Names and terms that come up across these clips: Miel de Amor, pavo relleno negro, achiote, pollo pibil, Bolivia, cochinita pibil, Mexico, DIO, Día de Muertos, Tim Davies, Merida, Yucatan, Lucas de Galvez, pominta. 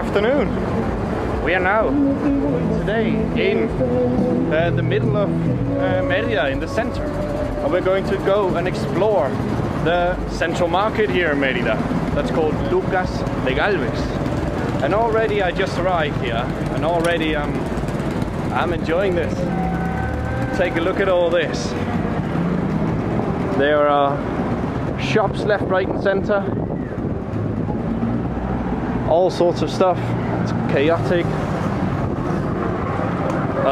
afternoon. We are now, today, in the middle of Merida, in the center. And we're going to go and explore the central market here in Merida. That's called Lucas de Galvez. And already I just arrived here, and already I'm enjoying this. Take a look at all this. There are shops left, right and center. All sorts of stuff. It's chaotic.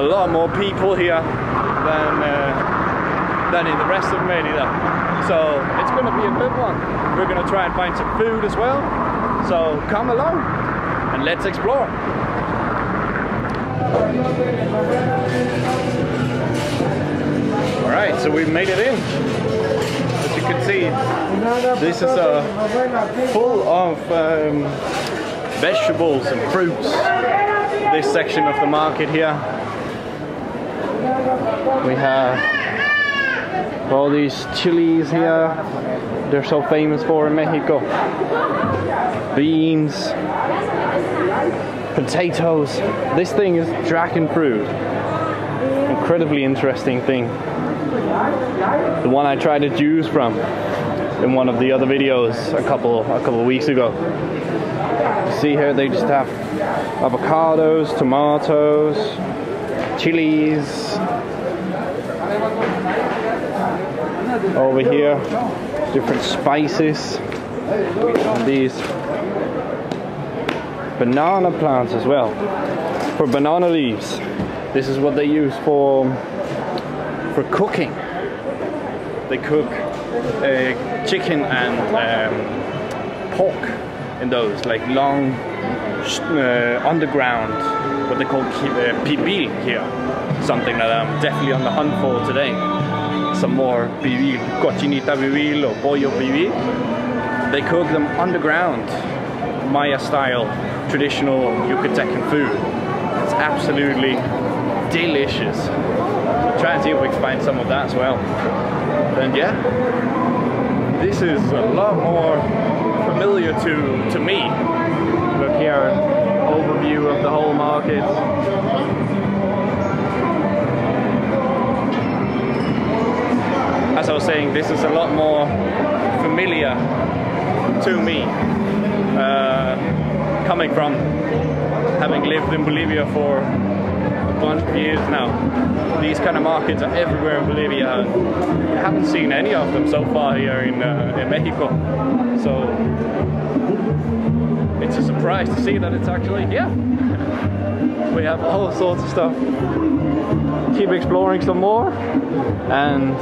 A lot more people here than in the rest of Merida. So it's going to be a good one. We're going to try and find some food as well. So come along and let's explore. Alright, so we've made it in. As you can see, this is full of vegetables and fruits, this section of the market here. We have all these chilies here, they're so famous for in Mexico. Beans, potatoes. This thing is dragon fruit. Incredibly interesting thing. The one I tried to choose from in one of the other videos a couple of weeks ago. See here, they just have avocados, tomatoes, chilies. Over here, different spices. These banana plants as well, for banana leaves. This is what they use for cooking. They cook chicken and pork. And those like long underground, what they call pibil here, something that I'm definitely on the hunt for today. Some more pibil, cochinita pibil or pollo pibil. They cook them underground, Maya style, traditional Yucatecan food. It's absolutely delicious. We'll try and see if we can find some of that as well. And yeah, this is a lot more familiar to me. Look here, overview of the whole market. As I was saying, this is a lot more familiar to me, coming from having lived in Bolivia for a bunch of years now. These kind of markets are everywhere in Bolivia. I haven't seen any of them so far here in Mexico. So it's a surprise to see that it's actually, yeah, we have all sorts of stuff. Keep exploring some more and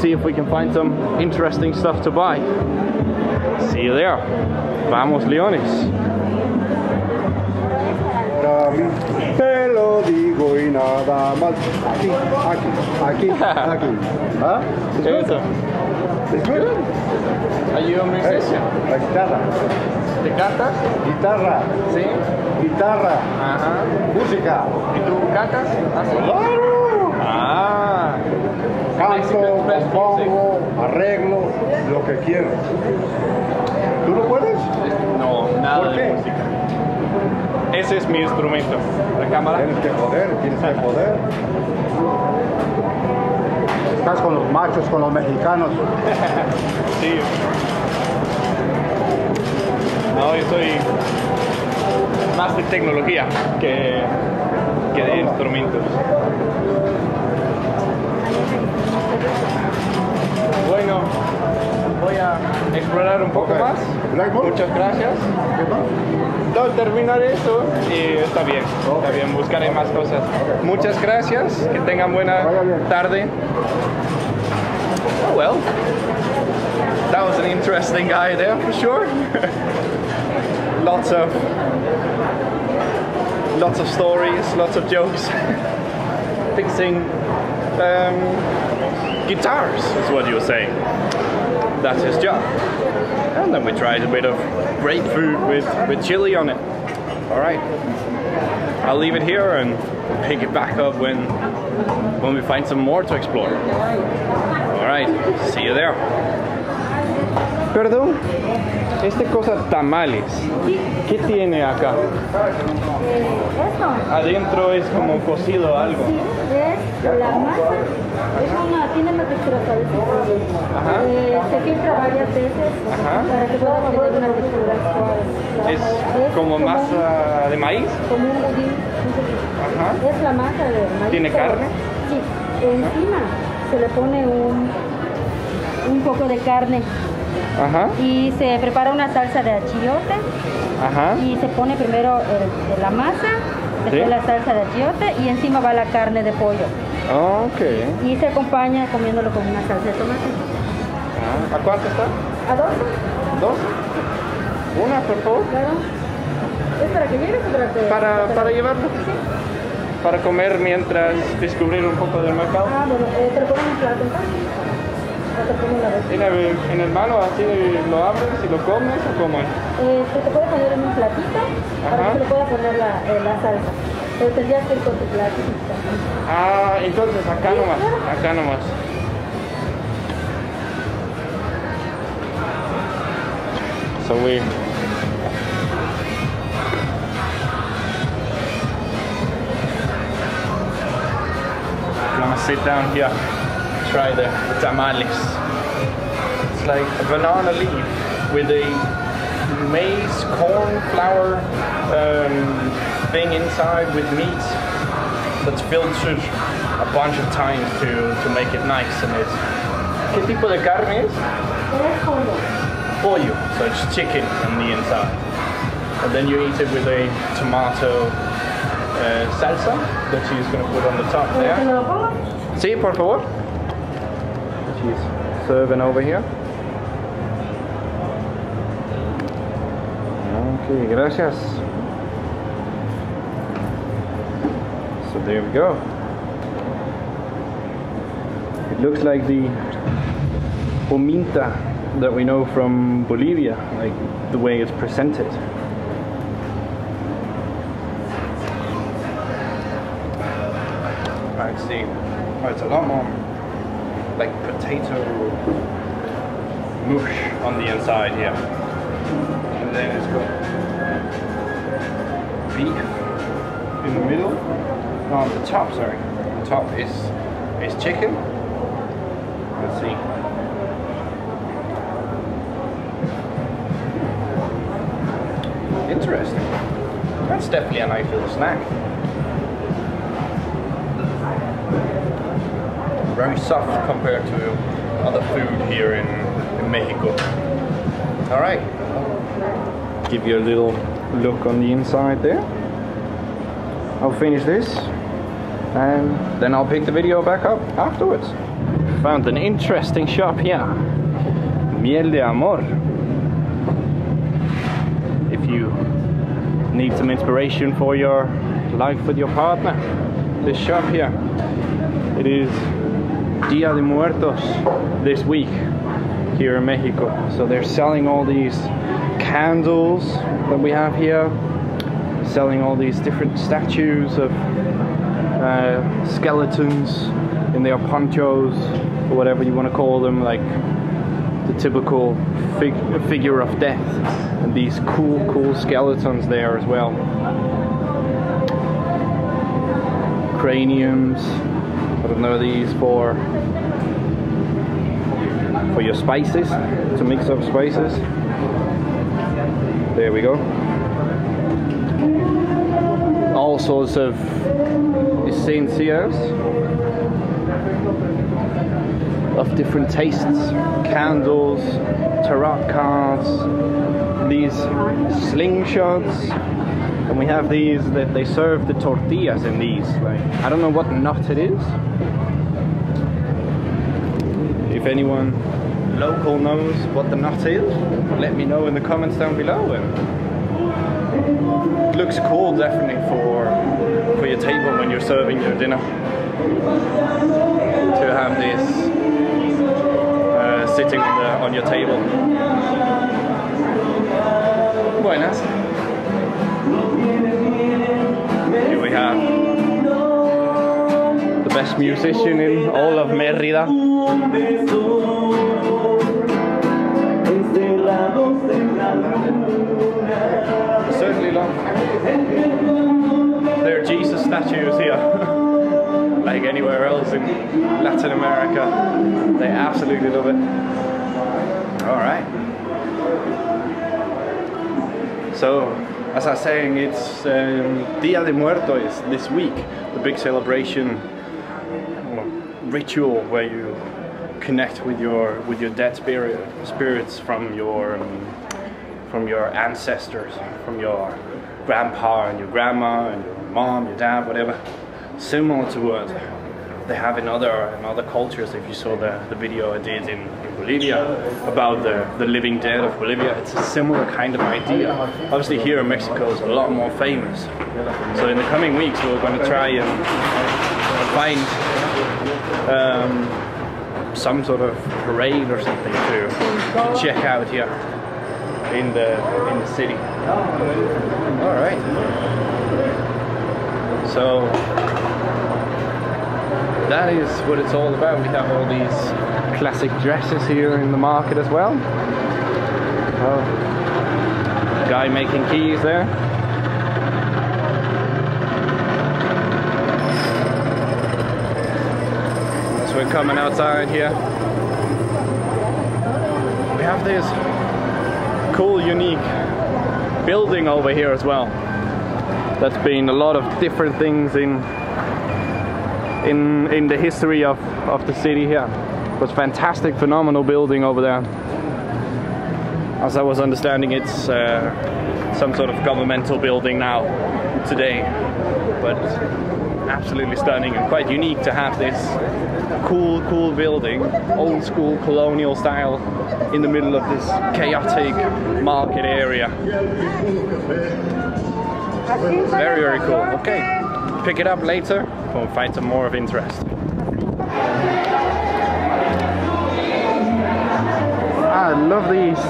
see if we can find some interesting stuff to buy. See you there. Vamos, Leones. Te lo digo y nada más. Aquí, aquí, aquí, aquí. Huh? It's good. It's good. Are you a musician? La guitarra. ¿Te cantas? Guitarra. ¿Sí? Guitarra. Ajá. Música. ¿Y tú cantas? Así. ¡Claro! Ah. Canto, compongo, arreglo, lo que quieras. ¿Tú lo puedes? No, nada. ¿Por qué? De música. Ese es mi instrumento. La cámara. Tienes que poder. Estás con los machos, con los mexicanos. Sí. No, yo soy más de tecnología que de instrumentos. Bueno, voy a explorar un poco más. Muchas gracias. No, terminar eso y está bien. Está bien, buscaré más cosas. Muchas gracias. Que tengan buena tarde. Oh well, that was an interesting guy there for sure. lots of stories, lots of jokes. Fixing guitars is what you were saying. That's his job. And then we tried a bit of grapefruit with chili on it. Alright, I'll leave it here and pick it back up when we find some more to explore. Alright, see you there. Perdón? Esta cosa, tamales. Sí. ¿Qué tiene acá? Esto. Adentro es como cocido algo. Sí, es la masa. Es una, tiene una textura suave. Se filtra varias veces. Ajá. Para que pueda tener una textura suave. Es como masa de maíz. Como un budín. Ajá. Es la masa de maíz. ¿Tiene carne? Sí. Encima se le pone un poco de carne. Ajá. Y se prepara una salsa de achiote. Ajá. Y se pone primero la masa, después ¿sí? la salsa de achiote y encima va la carne de pollo. Oh, ok. Y se acompaña comiéndolo con una salsa de tomate. Ah, ¿a cuánto está? A 12. ¿12? ¿Una, por favor? Claro. ¿Es para que llegues o para que...? Para llevarlo. ¿Sí? Para comer mientras descubrir un poco del mercado. Ah, bueno, te lo pongo en un plato entonces. En el mano, así lo abres y lo comes o comes. Te puedes poner en un platito para que le puedas poner la salsa. Pero tendrías que ir con tu platito. Ah, entonces acá nomás, acá nomás. So weird. I'm gonna sit down here. Try the tamales. It's like a banana leaf with a maize corn flour thing inside with meat that's filtered a bunch of times to make it nice. And it's... ¿Qué tipo de carne es? Pollo. So it's chicken on the inside. And then you eat it with a tomato salsa that she's going to put on the top there. Sí, por favor. She's serving over here. Okay, gracias. So there we go. It looks like the pominta that we know from Bolivia, like the way it's presented. I see. Oh, it's a lot more like potato mush on the inside here. And then it's got beef in the middle. No, on the top, sorry. The top is chicken. Let's see. Interesting. That's definitely a nice little snack. Very soft compared to other food here in Mexico. All right, give you a little look on the inside there. I'll finish this and then I'll pick the video back up afterwards. Found an interesting shop here, Miel de Amor. If you need some inspiration for your life with your partner, this shop here, it is Día de Muertos this week here in Mexico. So they're selling all these candles that we have here, selling all these different statues of skeletons in their ponchos or whatever you want to call them, like the typical figure of death, and these cool skeletons there as well, craniums. I don't know, these for your spices, to mix up spices. There we go. All sorts of essences of different tastes, candles, tarot cards, these slingshots. And we have these that they serve the tortillas in these. Like, I don't know what nut it is. If anyone local knows what the nut is, let me know in the comments down below. And it looks cool, definitely for your table when you're serving your dinner. To have this sitting on your table. Buenas. Here we have the best musician in all of Merida. statues here, like anywhere else in Latin America. They absolutely love it. Alright. So, as I was saying, it's Día de Muertos this week, the big celebration ritual where you connect with your dead spirits from your ancestors, from your grandpa and your grandma and your mom, your dad, whatever. Similar to what they have in other cultures. If you saw the video I did in Bolivia about the living dead of Bolivia, it's a similar kind of idea. Obviously here in Mexico is a lot more famous. So in the coming weeks we're going to try and find some sort of parade or something to check out here in the city. All right. So that is what it's all about. We have all these classic dresses here in the market as well. Oh, guy making keys there. So we're coming outside here. We have this cool, unique building over here as well. That's been a lot of different things in the history of the city here. It was fantastic, phenomenal building over there. As I was understanding, it's some sort of governmental building now, today. But absolutely stunning and quite unique to have this cool building, old school colonial style, in the middle of this chaotic market area. Very, very cool. Okay, pick it up later. We'll find some more of interest. I love these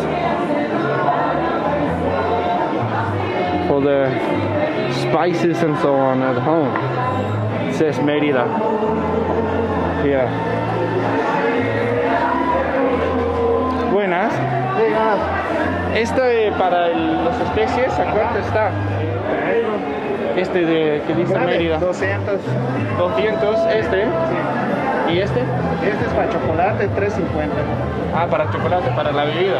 for the spices and so on at home. It says Merida here. Buenas. Este para las especies, ¿a cuánto está? Este de que dice Mérida. 200. 200, este. Sí. ¿Y este? Este es para chocolate, 350. Ah, para chocolate, para la bebida.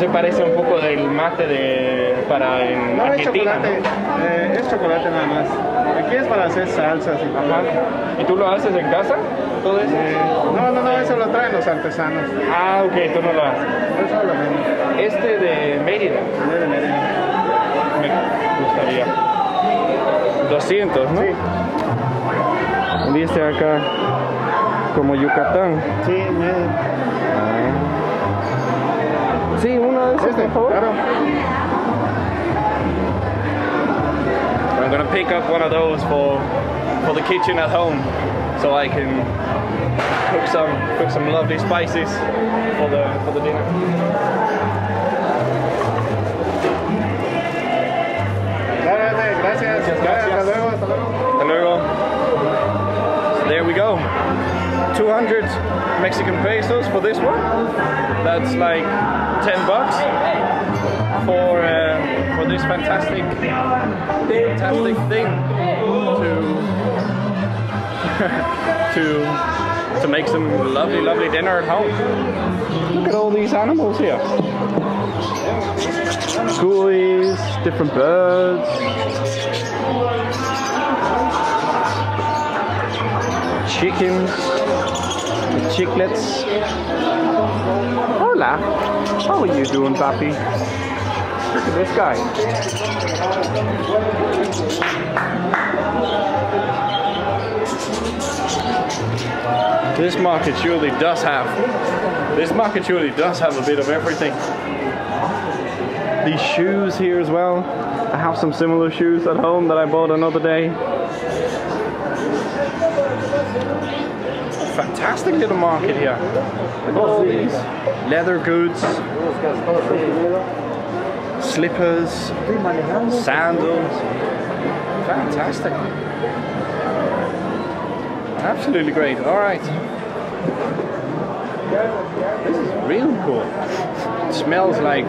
Se parece un poco del mate de para en no, Argentina, es chocolate, ¿no? Es chocolate nada más. Aquí es para hacer salsas y todo. ¿Y tú lo haces en casa? ¿Todo eso? No, eso lo traen los artesanos. Ah, ok, tú no lo haces. Eso lo mismo. Este de Mérida. Este de Mérida. Me gustaría. 200, ¿no? Sí. Dice acá como Yucatán. Sí, sí, uno de esos, por favor. Claro. I'm gonna pick up one of those for the kitchen at home, so I can cook some lovely spices for the dinner. Gracias. Hasta luego. So there we go. 200 Mexican pesos for this one. That's like $10 for this fantastic thing to make some lovely dinner at home. Look at all these animals here. Coolies, different birds, chickens, chicklets. Hola, how are you doing, papi? Look at this guy. This market surely does have a bit of everything. These shoes here as well. I have some similar shoes at home that I bought another day. Fantastic little market here. Look at all these leather goods, slippers, sandals. Fantastic. Absolutely great. All right. This is real cool. It smells like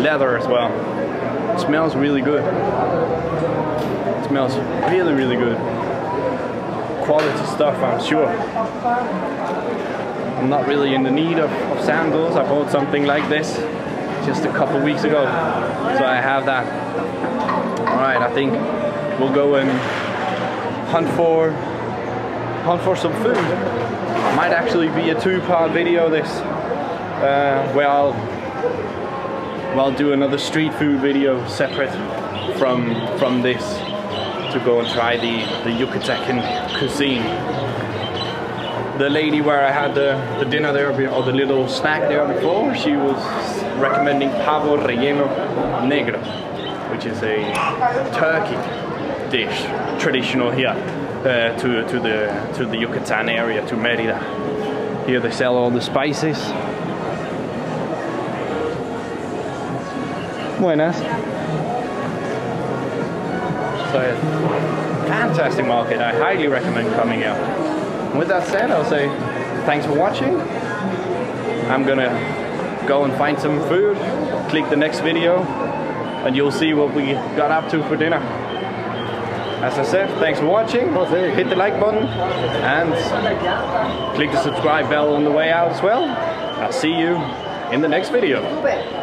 leather as well. It smells really good. It smells really, really good. Quality stuff, I'm sure. I'm not really in the need of sandals. I bought something like this just a couple weeks ago, so I have that. Alright, I think we'll go and hunt for some food. Might actually be a two-part video this, where I'll do another street food video separate from this to go and try the Yucatecan cuisine. The lady where I had the dinner there, or the little snack there before, she was recommending pavo relleno negro, which is a turkey dish traditional here to the Yucatan area, to Merida. Here they sell all the spices. Buenas. So fantastic market, I highly recommend coming out. With that said, I'll say thanks for watching. I'm gonna go and find some food, click the next video, and you'll see what we got up to for dinner. As I said, thanks for watching, hit the like button, and click the subscribe bell on the way out as well. I'll see you in the next video.